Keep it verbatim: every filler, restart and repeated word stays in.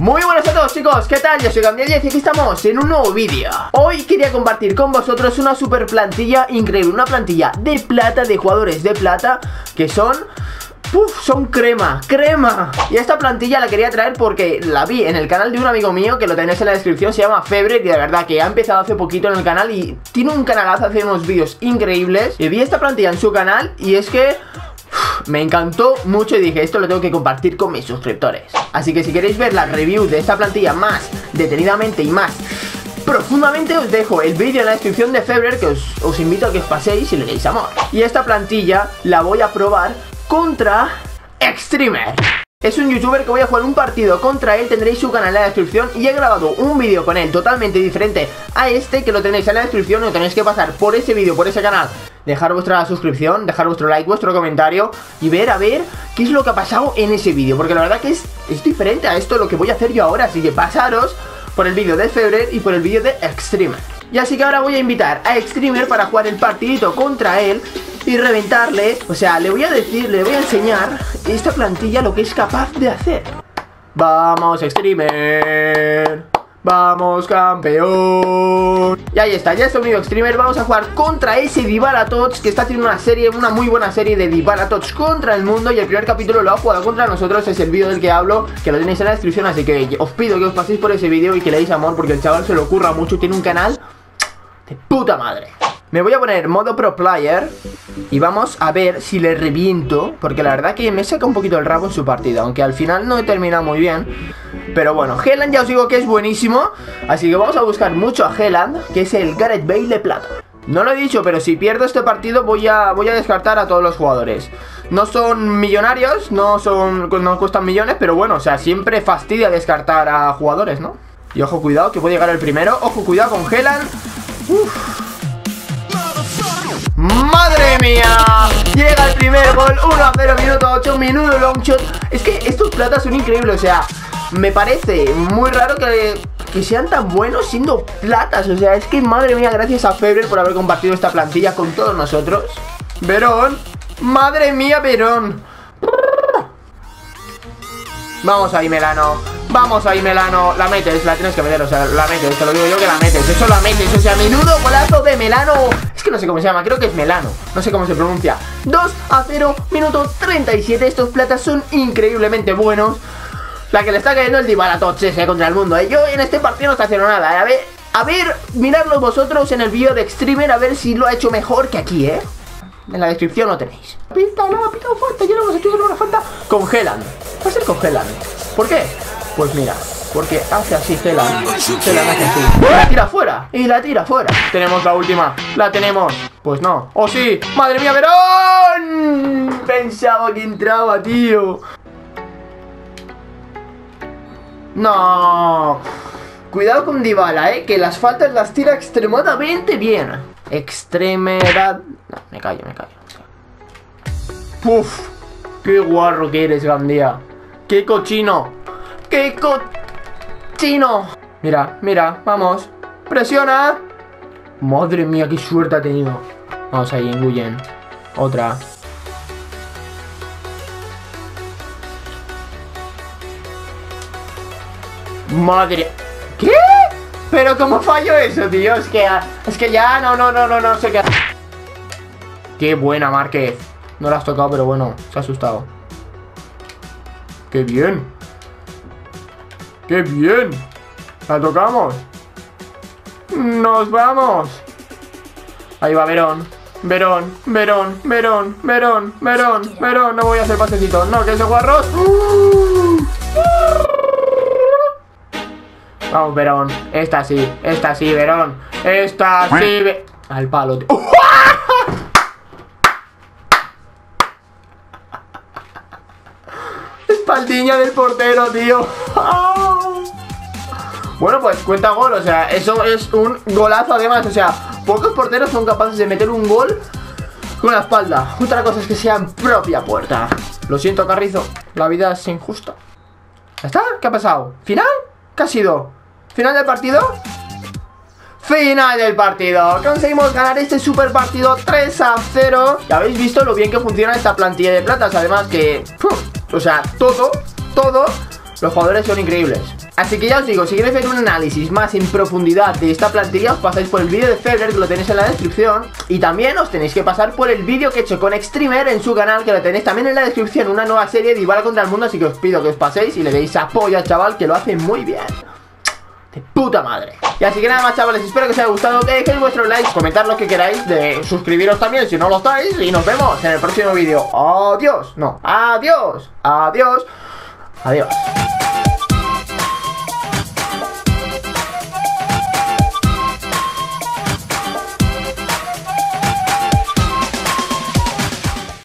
Muy buenas a todos, chicos, ¿qué tal? Yo soy Gandia diez Y T y aquí estamos en un nuevo vídeo. Hoy quería compartir con vosotros una super plantilla increíble, una plantilla de plata, de jugadores de plata, que son... Uf, son crema, crema. Y esta plantilla la quería traer porque la vi en el canal de un amigo mío, que lo tenéis en la descripción, se llama Fxbrers, y de verdad que ha empezado hace poquito en el canal y tiene un canalazo, hace unos vídeos increíbles. Y vi esta plantilla en su canal y es que... me encantó mucho y dije, esto lo tengo que compartir con mis suscriptores. Así que si queréis ver la review de esta plantilla más detenidamente y más profundamente, os dejo el vídeo en la descripción de Fxbrers, que os, os invito a que os paséis y le deis amor. Y esta plantilla la voy a probar contra Xtremer. Es un youtuber que voy a jugar un partido contra él, tendréis su canal en la descripción y he grabado un vídeo con él totalmente diferente a este, que lo tenéis en la descripción, lo tenéis que pasar por ese vídeo, por ese canal, dejar vuestra suscripción, dejar vuestro like, vuestro comentario y ver a ver qué es lo que ha pasado en ese vídeo, porque la verdad que es, es diferente a esto lo que voy a hacer yo ahora, así que pasaros por el vídeo de Fxbrers y por el vídeo de Xtremer. Y así que ahora voy a invitar a Xtremer para jugar el partidito contra él y reventarle, o sea, le voy a decir, le voy a enseñar esta plantilla lo que es capaz de hacer. Vamos, Xtremer, vamos, campeón. Y ahí está, ya está unido Xtremer. Vamos a jugar contra ese Dybala Tots, que está haciendo una serie, una muy buena serie de Dybala Tots contra el mundo. Y el primer capítulo lo ha jugado contra nosotros, es el vídeo del que hablo, que lo tenéis en la descripción. Así que os pido que os paséis por ese vídeo y que le deis amor, porque el chaval se lo curra mucho, tiene un canal de puta madre. Me voy a poner modo pro player y vamos a ver si le reviento, porque la verdad que me saca un poquito el rabo en su partida, aunque al final no he terminado muy bien. Pero bueno, Hauland ya os digo que es buenísimo, así que vamos a buscar mucho a Hauland, que es el Gareth Bale de plata. No lo he dicho, pero si pierdo este partido voy a, voy a descartar a todos los jugadores. No son millonarios, no son, no cuestan millones, pero bueno, o sea, siempre fastidia descartar a jugadores, ¿no? Y ojo, cuidado, que puede llegar el primero. Ojo, cuidado con Hauland. Uff. ¡Madre mía! Llega el primer gol, uno a cero, minuto ocho, menudo long shot. Es que estos platas son increíbles, o sea, me parece muy raro que, que sean tan buenos siendo platas. O sea, es que madre mía, gracias a Fxbrers por haber compartido esta plantilla con todos nosotros. Verón, madre mía, Verón. Vamos ahí, Melano, vamos ahí, Melano. La metes, la tienes que meter, o sea, la metes, te lo digo yo que la metes, eso la metes. O sea, menudo golazo de Melano. Es que no sé cómo se llama, creo que es Melano, no sé cómo se pronuncia. Dos a cero, minuto treinta y siete. Estos platas son increíblemente buenos. La que le está cayendo el Dybala Tots ese contra el mundo, ¿eh? Yo en este partido no está haciendo nada, ¿eh? A ver, a ver, miradlo vosotros en el vídeo de Xtremer, a ver si lo ha hecho mejor que aquí, ¿eh? En la descripción lo tenéis. Pinta, no, ha pitado fuerte, yo no hemos hecho ninguna falta. Con Hauland, va a ser con Hauland. ¿Por qué? Pues mira, porque hace así Hauland, Hauland hace así y la tira fuera, y la tira fuera. Tenemos la última, la tenemos. Pues no, ¡oh sí! ¡Madre mía, Verón! Pensaba que entraba, tío. No. Cuidado con Dybala, eh, que las faltas las tira extremadamente bien. Extremidad. No, me callo, me callo. Puf, qué guarro que eres, Gandia. Qué cochino. ¡Qué cochino! Mira, mira, vamos. ¡Presiona! Madre mía, qué suerte ha tenido. Vamos ahí, engullen. Otra. Madre. ¿Qué? Pero cómo fallo eso, tío. Es que, es que ya, no, no, no, no, no sé qué. Qué buena, Márquez. No la has tocado, pero bueno, se ha asustado. ¡Qué bien! ¡Qué bien! ¡La tocamos! ¡Nos vamos! Ahí va Verón. Verón, Verón, Verón, Verón, Verón, Verón. No voy a hacer pasecito. ¡No, que se guarros! Vamos, Verón. Esta sí, esta sí, Verón. Esta sí, Verón. Al palo, tío. Espaldiña del portero, tío. Bueno, pues cuenta gol, o sea, eso es un golazo además, o sea, pocos porteros son capaces de meter un gol con la espalda. Otra cosa es que sea en propia puerta. Lo siento, Carrizo, la vida es injusta. ¿Ya está? ¿Qué ha pasado? ¿Final? ¿Qué ha sido? ¿Final del partido? Final del partido, conseguimos ganar este super partido tres a cero. Ya habéis visto lo bien que funciona esta plantilla de platas, además que, puf, o sea, todo, todo Los jugadores son increíbles. Así que ya os digo, si queréis ver un análisis más en profundidad de esta plantilla, os pasáis por el vídeo de Fxbrers, que lo tenéis en la descripción. Y también os tenéis que pasar por el vídeo que he hecho con Xtremer en su canal, que lo tenéis también en la descripción. Una nueva serie de Dybala contra el mundo, así que os pido que os paséis y le deis apoyo al chaval, que lo hace muy bien. De puta madre. Y así que nada más, chavales, espero que os haya gustado, que dejéis vuestros likes, comentad lo que queráis, de suscribiros también si no lo estáis, y nos vemos en el próximo vídeo. Adiós, no, adiós, adiós, adiós.